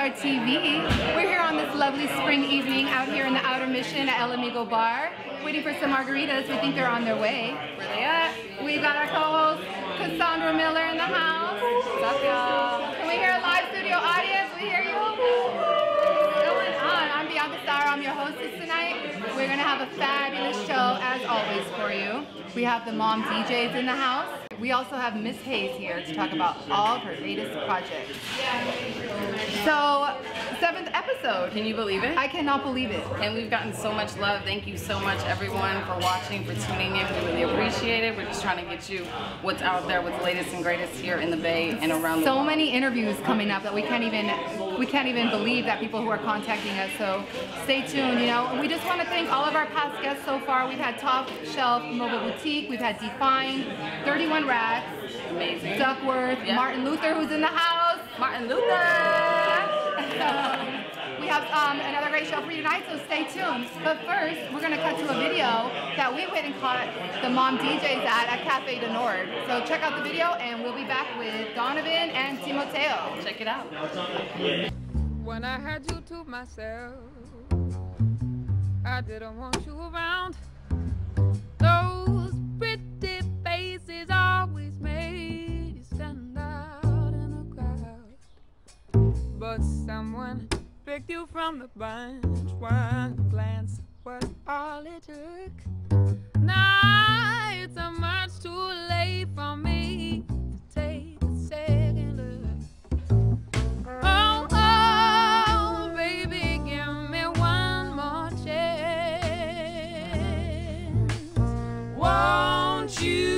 B*Starr TV. We're here on this lovely spring evening out here in the Outer Mission at El Amigo Bar, waiting for some margaritas. We think they're on their way. Where they at? We got our co-host Cassandra Miller in the house. What's up, y'all? Can we hear a live studio audience? We hear you. What's going on? I'm Bianca Starr. I'm your hostess tonight. We're gonna have a fabulous show as always for you. We have the M.O.M. DJs in the house. We also have Miss Haze here to talk about all of her latest projects. So, 7th episode. Can you believe it? I cannot believe it. And we've gotten so much love. Thank you so much, everyone, for watching, for tuning in. We really appreciate it. We're just trying to get you what's out there, what's latest and greatest here in the Bay and around the world. So many interviews coming up that we can't even believe that people who are contacting us. So stay tuned. You know, and we just want to thank all of our past guests so far. We've had Top Shelf, Mobile Boutique. We've had Define, 31 Rats, amazing. Duckworth, yeah. Martin Luther, who's in the house. Martin Luther! We have another great show for you tonight, so stay tuned. But first, we're going to cut to a video that we went and caught the M.O.M. DJs at Cafe Du Nord. So check out the video, and we'll be back with Donovan and Timoteo. Check it out. When I had you to myself, I didn't want you around. Those pretty faces always made you stand out in a crowd, but someone picked you from the bunch. One glance was all it took. Now it's much too late for me to take a second look. Oh, oh, baby, give me one more chance. Won't you?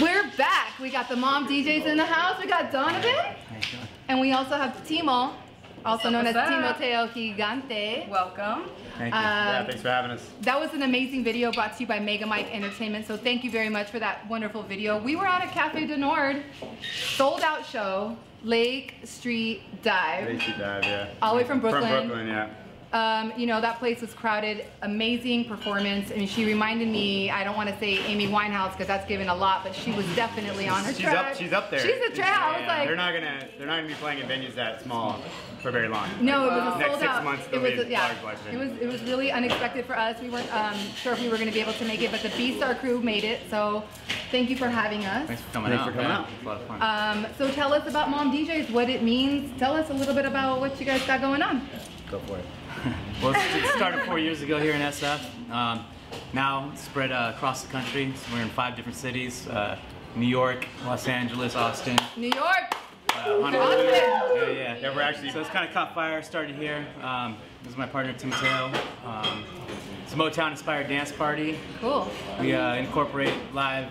We're back. We got the M.O.M. DJs in the house. We got Donovan. And we also have Timo, also known as Timoteo Gigante. Welcome. Thank you. Yeah, thanks for having us. That was an amazing video brought to you by Mega Mike Entertainment. So thank you very much for that wonderful video. We were out at Cafe Du Nord, sold out show, Lake Street Dive. Lake Street Dive, yeah. All the way from Brooklyn. From Brooklyn, yeah. You know, that place was crowded, amazing performance. I mean, she reminded me, I don't want to say Amy Winehouse because that's given a lot, but she was definitely on her track. She's up there. She's a track. I was like, they're not gonna be playing at venues that small for very long. No, like, it was a sold out. Next 6 months, it was really unexpected for us. We weren't sure if we were gonna be able to make it, but the B*Starr crew made it. So thank you for having us. Thanks for coming out. It's a lot of fun. So tell us about M.O.M. DJs, what it means. Tell us a little bit about what you guys got going on. Go for it. Well, it started 4 years ago here in SF. Now spread across the country. So we're in 5 different cities: New York, Los Angeles, Austin. New York. Honolulu. Yeah, yeah. Yeah, we're actually. So it's kind of caught fire. Started here. This is my partner Timoteo. It's a Motown-inspired dance party. Cool. We incorporate live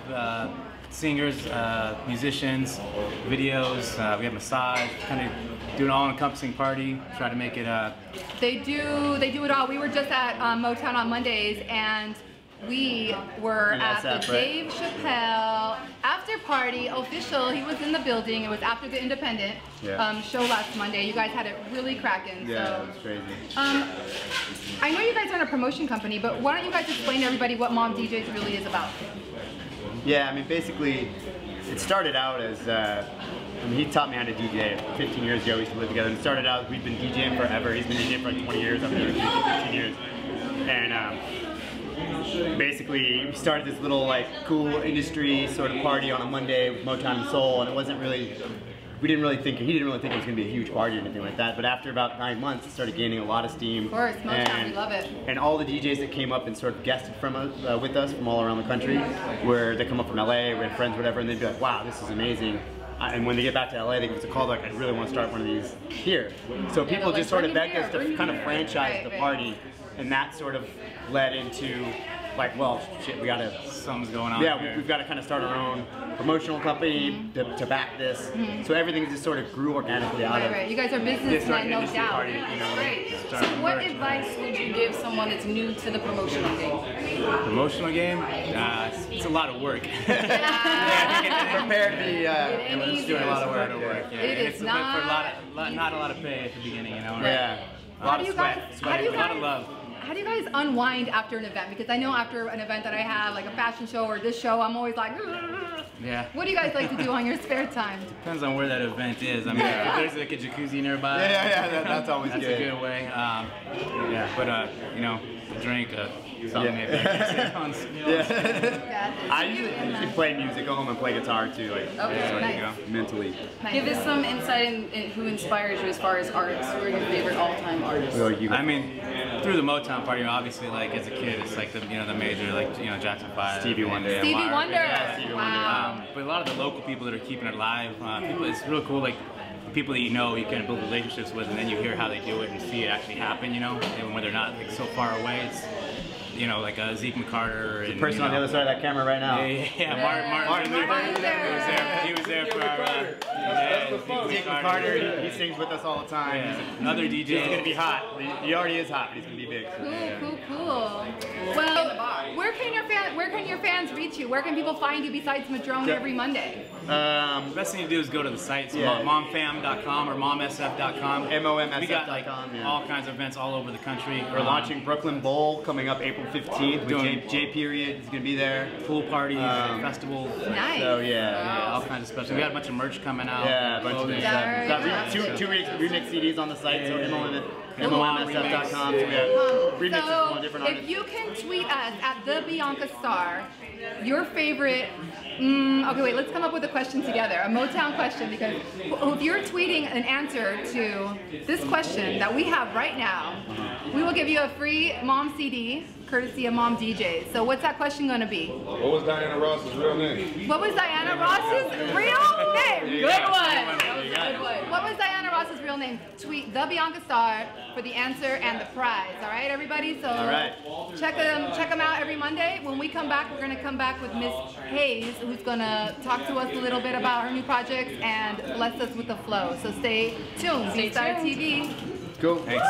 singers, musicians, videos. We have massage. Kind of. Do an all-encompassing party. Try to make it. They do it all. We were just at Motown on Mondays, and we were at the Dave Chappelle after party. Official. He was in the building. It was after the Independent show last Monday. You guys had it really cracking. Yeah, so. It was crazy. I know you guys aren't a promotion company, but why don't you guys explain to everybody what M.O.M. DJs really is about? Yeah, I mean, basically, it started out as. I mean, he taught me how to DJ 15 years ago. We used to live together and started out, we've been DJing forever. He's been DJing for like 20 years. I've been doing it for 15 years. And basically, we started this little like cool industry sort of party on a Monday with Motown and Soul, and it wasn't really, he didn't really think it was going to be a huge party or anything like that. But after about 9 months, it started gaining a lot of steam. Of course, Motown, we love it. And all the DJs that came up and sort of guested from us, with us from all around the country, where they come up from LA, we had friends, whatever, and they'd be like, wow, this is amazing. And when they get back to LA, they give us a call, like, I really want to start one of these here. So people just sort of begged us to kind of franchise the party, and that sort of led into like, well, shit, we gotta... Something's going on. Yeah, we've gotta kind of start our own promotional company to back this. So everything just sort of grew organically out of You guys are businessmen, no doubt. Party, you know, right. So what advice would you give someone that's new to the promotional game? Promotional game? It's a lot of work. Yeah, prepared me. It was doing a lot of work. Yeah. It's not a lot of pay at the beginning, you know. Right? Yeah. A lot of sweat, a lot of love. How do you guys unwind after an event? Because I know after an event that I have, like a fashion show or this show, I'm always like, yeah. What do you guys like to do on your spare time? Depends on where that event is. I mean, if there's like a jacuzzi nearby. That's always good. That's a good way. Yeah, but you know, drink something maybe. I usually play music. Go home and play guitar too. Like, nice. You go mentally. Give us some insight in who inspires you as far as artists. Who are your favorite all-time artists? I mean, through the Motown party, obviously, like as a kid, it's like the the major, like Jackson 5, Stevie Wonder, Stevie Wonder. But a lot of the local people that are keeping it alive, it's real cool. Like people that you know, you can build relationships with, and then you hear how they do it and see it actually happen. You know, and when they're not like so far away, it's like Zeke McCarter. And, the person on the other side of that camera right now. Martin Luther. He was there for Zeke McCarter. He sings with us all the time. Yeah. Another DJ. He's gonna be hot. He already is hot, but he's gonna be big. So. Cool. Well, where can your fans reach you? Where can people find you besides Madrone every Monday? The best thing to do is go to the sites, momfam.com or momsf.com. M-O-M-S-F.com. We got like all kinds of events all over the country. We're launching Brooklyn Bowl coming up April 15th with J J Period. He's gonna be there. Pool parties, festivals. Nice. So all kinds of special. We got a bunch of merch coming out. Yeah, a bunch of stuff. Two remix CDs on the site, so MOMSF.com. So we have remixes from different artists. If you can tweet us at the Bianca Starr, your favorite. Okay, wait. Let's come up with a question together. A Motown question, because if you're tweeting an answer to this question that we have right now, we will give you a free Mom CD, courtesy of M.O.M. DJs. So what's that question going to be? What was Diana Ross's real name? What was Diana Ross's real name? Good one. What was Diana Ross's real name? Tweet the Bianca Starr for the answer and the prize. All right, everybody. So check them out every Monday. When we come back, we're going to come back with Miss Haze, who's going to talk to us a little bit about her new projects and bless us with the flow. So stay tuned. B*Starr TV. Go. Thanks.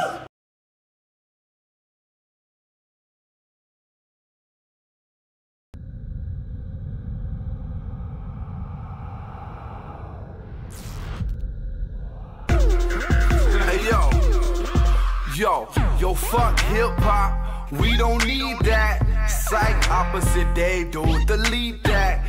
Yo, fuck hip-hop, we don't need that. Psych, opposite day, dude, delete that.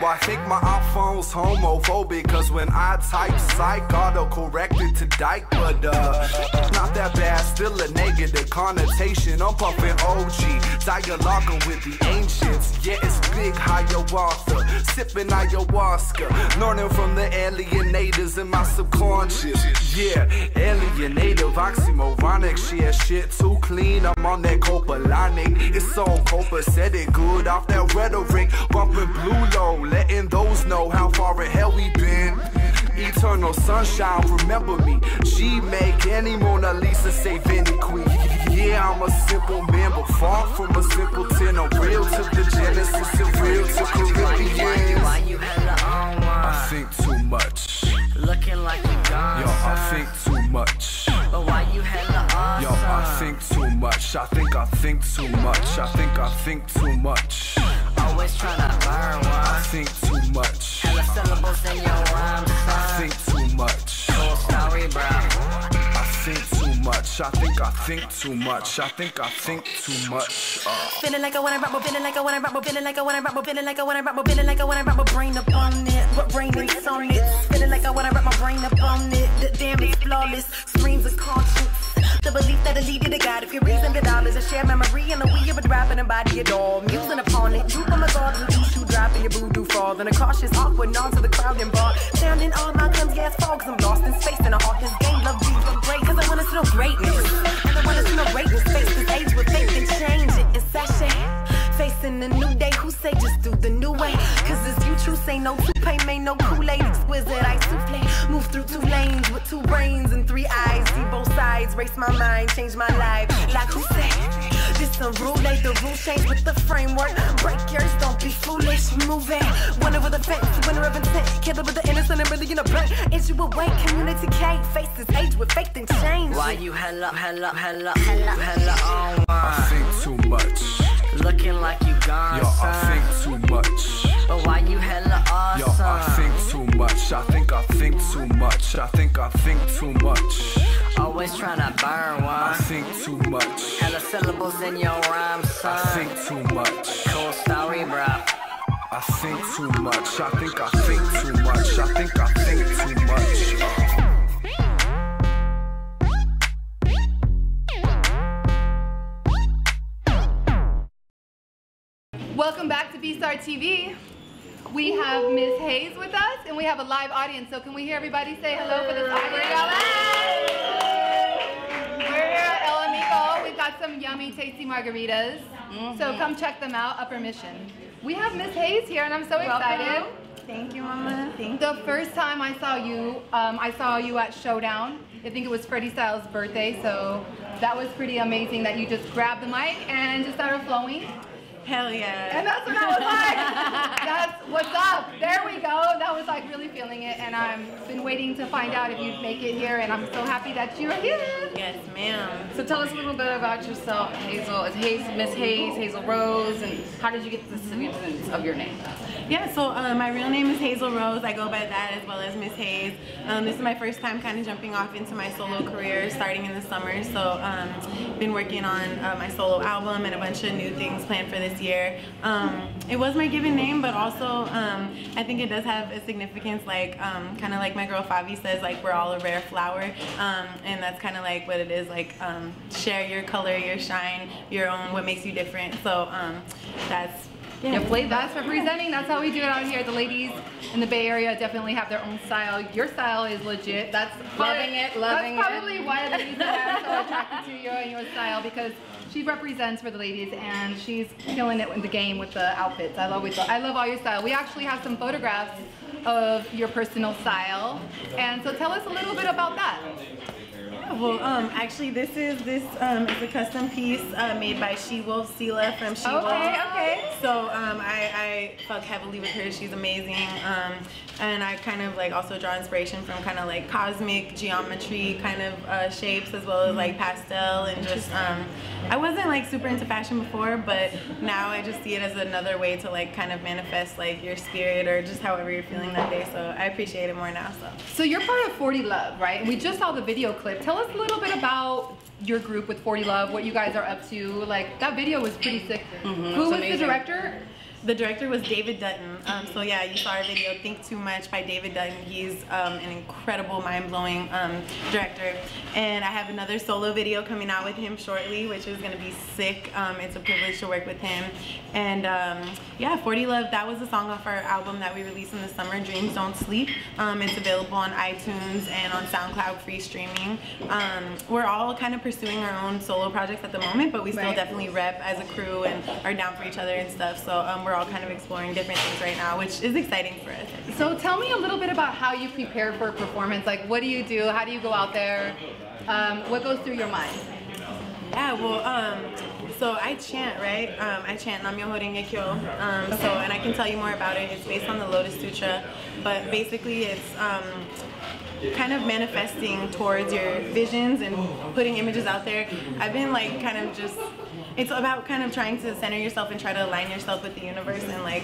Well, I think my iPhone's homophobic, cause when I type psych, auto-corrected to dyke. But not that bad, still a negative connotation. I'm puffin' OG, dialoguing with the ancients. Yeah, it's big Hiawatha, sippin' ayahuasca, learning from the alienators in my subconscious. Yeah, alienative, oxymoronic, she has shit too clean, I'm on that copalonic. It's so copacetic, good off that rhetoric, bumpin' blue low, letting those know how far in hell we been. Eternal sunshine, remember me. She make any Mona Lisa say Vinnie Queen. Yeah, I'm a simple man, but far from a simpleton. I'm real to the Genesis and real to Corinthians. I think too much. Looking like a dancer. Yo, I think too much. But why you hella awesome? Yo, I think too much. I think too much. I think too much. Always tryna burn one. I think too much. Hella syllables in your rhymes. I think too much. Cool story, bro. I think too much. I think too much. I think too much. Feeling like I wanna rap, but feeling like I wanna rap, but feeling like I wanna rap, but feeling like I wanna rap, but feeling like I wanna rap, but brain up on it, but brain reads on it. Feeling like I wanna wrap my brain up on it. The damn it's flawless. Screams of conscience. The belief that the lead to God. If you reason the dollars, I share memory and the weird but rapping and body at all. Musing upon it, you from the guard and you shoe dropping your voodoo fall. Then a cautious, awkward nod to the crowd and bar. Sounding all my comes gas fogs. I'm lost in space and I heart this game. Love you for great, cause I wanna see no greatness. And I wanna see no greatness. Face this age with faith and change it and sashay. Facing the new day, who say just do the new way? Cause it's you true, say no toupee, made no Kool-Aid, exquisite, I souffle. Move through two lanes with two brains and three eyes. See both sides, race my mind, change my life. Like who say? It's the roulette, the rule change with the framework. Break yours, don't be foolish, move it. Winner with a fence, winner of intent. Killer with the innocent and really in a blank. Issue away, community K. Face this age with faith and change. Why you hella, hella, hella, hella, hella on one? I think too much. Looking like you gone, yo, son. I think too much. But why you hella awesome? Yo, I think too much. I think too much. I think too much. Always trying to burn one. I think too much. Hella syllables in your rhyme, son. I think too much. Cool story, bro. I think too much. I think too much. I think too much. Welcome back to B*Starr TV. We have Miss Haze with us, and we have a live audience. So can we hear everybody say hello for this audience? We're here at El Amigo. We've got some yummy, tasty margaritas. Mm-hmm. So come check them out, Upper Mission. We have Miss Haze here, and I'm so excited. Thank you, Mama. The first time I saw you at Showdown. I think it was Freddy Styles' birthday, so that was pretty amazing that you just grabbed the mic and just started flowing. Hell yeah. And that's what I was like. That's what's up. There we go. That was like really feeling it, and I've been waiting to find out if you'd make it here, and I'm so happy that you're here. Yes, ma'am. So tell us a little bit about yourself, Hazel. Is Miss Haze, Hazel Rose, and how did you get the significance of your name? Yeah, so my real name is Hazel Rose. I go by that as well as Miss Haze. This is my first time kind of jumping off into my solo career starting in the summer, so been working on my solo album and a bunch of new things planned for this year. It was my given name, but also I think it does have a significance, like kind of like my girl Fabi says, like we're all a rare flower, and that's kind of like what it is, like share your color, your shine, your own, what makes you different. So that's, yeah, that's representing. That's how we do it out here. The ladies in the Bay Area definitely have their own style. Your style is legit. That's loving it, loving it. That's probably why the ladies are so attracted to you and your style, because she represents for the ladies, and she's killing it in the game with the outfits. I love all your style. We actually have some photographs of your personal style, and so tell us a little bit about that. Yeah, well, actually, this is a custom piece made by She-Wolf, Sela from She-Wolf. Okay, okay. So I fuck heavily with her. She's amazing, and I kind of like also draw inspiration from kind of like cosmic geometry kind of shapes, as well as like pastel, and just I wasn't like super into fashion before, but now I just see it as another way to like kind of manifest like your spirit or just however you're feeling that day. So I appreciate it more now. So you're part of 40 Love, right? And we just saw the video clip. Tell us a little bit about your group with 40 Love, what you guys are up to. Like, that video was pretty sick. Mm-hmm. Who was the director? The director was David Dutton. So yeah, you saw our video, Think Too Much by David Dutton. He's an incredible, mind-blowing director. And I have another solo video coming out with him shortly, which is gonna be sick. It's a privilege to work with him. And yeah, 40 Love, that was a song off our album that we released in the summer, Dreams Don't Sleep. It's available on iTunes and on SoundCloud free streaming. We're all kind of pursuing our own solo projects at the moment, but we still definitely rep as a crew and are down for each other and stuff. So we're all kind of exploring different things right now, which is exciting for us. So tell me a little bit about how you prepare for a performance. Like, what do you do? How do you go out there? What goes through your mind? Yeah, well, so I chant, right? I chant Nam-myoho Renge-kyo. So, and I can tell you more about it. It's based on the Lotus Sutra, but basically it's kind of manifesting towards your visions and putting images out there. I've been like kind of just, it's about kind of trying to center yourself and try to align yourself with the universe, and like,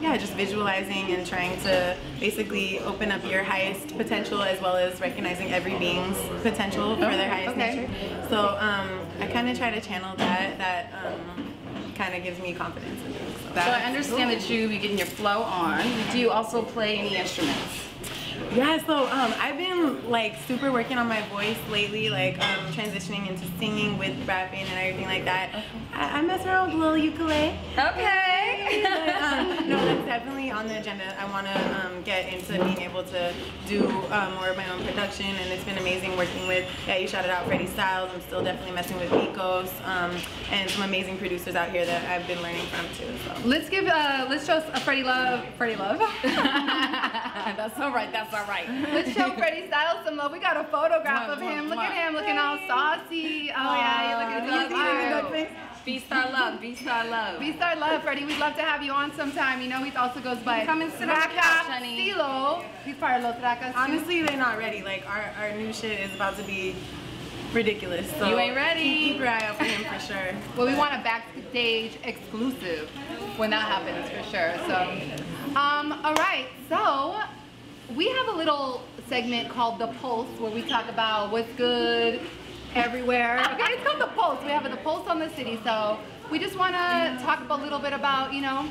yeah, just visualizing and trying to basically open up your highest potential, as well as recognizing every being's potential for their highest nature. So I kind of try to channel that. That kind of gives me confidence in things. So I understand that you be getting your flow on. Do you also play any instruments? Yeah, so I've been like super working on my voice lately, like transitioning into singing with rapping and everything like that. I mess around with a little ukulele. Okay. But, no, that's definitely definitely on the agenda. I want to get into being able to do more of my own production, and it's been amazing working with, yeah, you shouted out Freddy Styles. I'm still definitely messing with Micos, and some amazing producers out here that I've been learning from too. So. Let's give, let's show a Freddy Love. That's all right, that's all right. Let's show Freddy Styles some love. We got a photograph of him. Look at him looking all saucy. Oh yeah, you look at him. B*Starr Love, B*Starr Love. B*Starr Love, Freddy. We'd love to have you on sometime. You know, he also goes by Traca Stilo. Honestly, they're not ready. Like, our new shit is about to be ridiculous. So you ain't ready. Keep your eye out for him for sure. Well, we want a backstage exclusive when that happens for sure. So, all right. So, we have a little segment called The Pulse where we talk about what's good everywhere. Okay, it's called The Pulse. We have The Pulse on the city, so we just want to talk a little bit about, you know,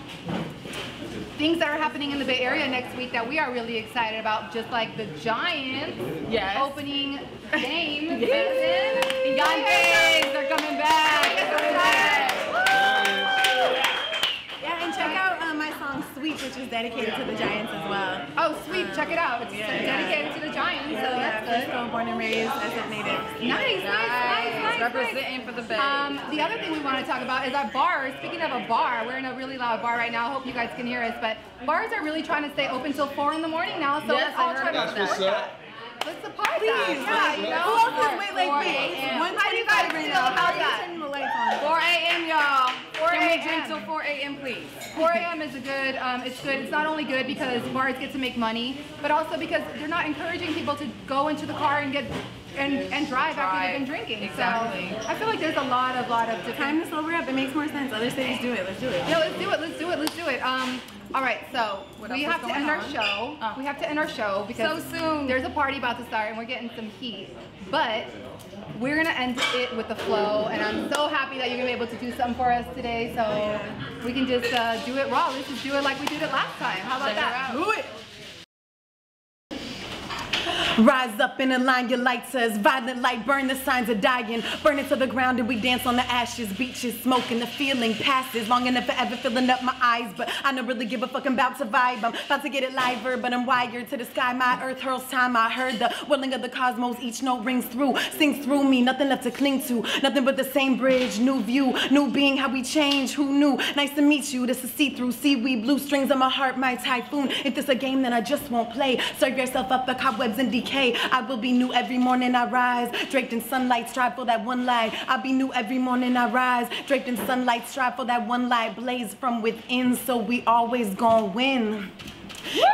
things that are happening in the Bay Area next week that we are really excited about, just like the Giants opening game. Yes. The Giants are coming back. Yeah, and check out my song Sweet, which is dedicated to the Giants as well. Oh, Sweet, check it out. It's dedicated to the Giants, so that's good. So born and raised as a native. Nice, nice, nice, nice. Representing for the Bay. The other thing we want to talk about is our bars. Speaking of a bar, we're in a really loud bar right now. I hope you guys can hear us, but bars are really trying to stay open till 4 in the morning now, so let's all try to support that. Let's support that. Please, yeah, you know. How's that? 4 a.m., y'all. 4 a.m. Drink till 4 a.m., please. 4 a.m. is a good, it's good. It's not only good because bars get to make money, but also because they're not encouraging people to go into the car and get and drive after they've been drinking. Exactly. So I feel like there's a lot of time to sober up. It makes more sense. Other cities do it. Let's do it. Yeah, let's do it. Let's do it. Let's do it. All right, so we have to end our show. We have to end our show because so soon there's a party about to start and we're getting some heat. But we're gonna end it with the flow, and I'm so happy that you're gonna be able to do something for us today. So we can just do it raw. Let's just do it like we did it last time. How about that? Do it. Rise up and align your lights as violent light, burn the signs of dying, burn it to the ground and we dance on the ashes, beaches, smoking, the feeling passes, long enough forever filling up my eyes, but I don't really give a fuck, I'm about to vibe, I'm about to get it liver, but I'm wired to the sky, my earth hurls time, I heard the whirling of the cosmos, each note rings through, sings through me, nothing left to cling to, nothing but the same bridge, new view, new being, how we change, who knew, nice to meet you, this is see-through, seaweed, blue strings on my heart, my typhoon, if this a game then I just won't play, serve yourself up the cobwebs and decay. I will be new every morning I rise, draped in sunlight, strive for that one light. I'll be new every morning I rise, draped in sunlight, strive for that one light, blaze from within, so we always gonna win.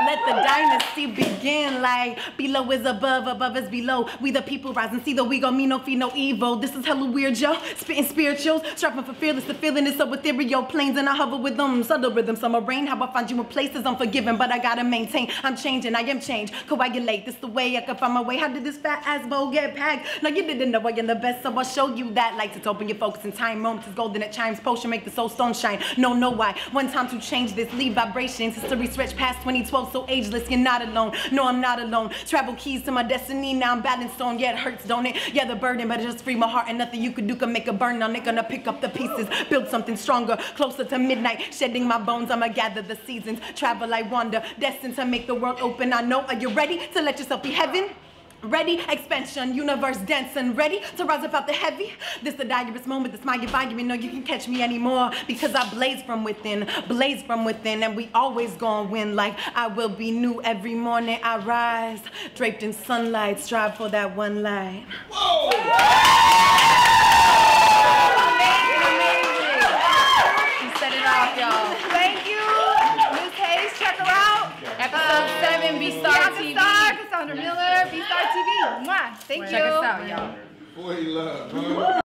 Let the dynasty begin, like below is above, above is below. We the people rise and see that we gon' mean no fear, no evil. This is hella weird, yo. Spitting spirituals, strapping for fearless. The feeling is so ethereal, planes and I hover with them. Subtle rhythms, summer rain. How I find you in places unforgiving, but I gotta maintain. I'm changing, I am changed. Coagulate, this the way I can find my way. How did this fat ass bowl get packed? Now you didn't know I am the best, so I'll show you that. Lights it's open, your focus in time. Moments is golden, it chimes. Potion make the soul stone shine. No, no, why? One time to change this, leave vibrations. History stretch past 20. 12, so ageless, you're not alone. No, I'm not alone. Travel keys to my destiny. Now I'm balanced on. Yeah, it hurts, don't it? Yeah, the burden, but it just free my heart. And nothing you could do can make a burn on it. Gonna pick up the pieces, build something stronger. Closer to midnight, shedding my bones. I'ma gather the seasons. Travel, I wander. Destined to make the world open. I know. Are you ready to let yourself be heaven? Ready, expansion, universe dense and ready to rise up out the heavy. This the dangerous moment, this my environment. No, you can catch me anymore because I blaze from within, and we always gonna win. Like I will be new every morning. I rise, draped in sunlight, strive for that one light. Whoa! Amazing, amazing. You set it off, y'all. Thank you, Miss Haze. Check her out. Episode 7, B*Starr TV. Cassandra Miller, B*Starr TV. Mwah. Thank you. Check us out, y'all. 40 Love.